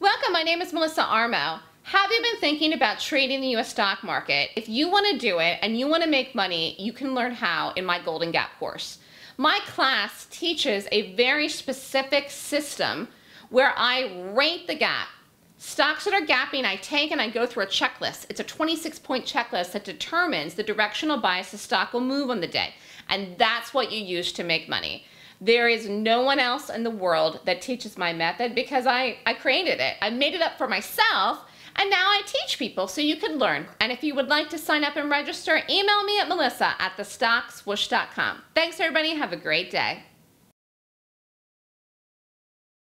Welcome, my name is Melissa Armo. Have you been thinking about trading the US stock market? If you want to do it and you want to make money, you can learn how in my Golden Gap course. My class teaches a very specific system where I rate the gap. Stocks that are gapping, I take and I go through a checklist. It's a 26-point checklist that determines the directional bias the stock will move on the day. And that's what you use to make money. There is no one else in the world that teaches my method because I created it. I made it up for myself, and now I teach people so you can learn. And if you would like to sign up and register, email me at Melissa at TheStockSwoosh.com. Thanks, everybody. Have a great day.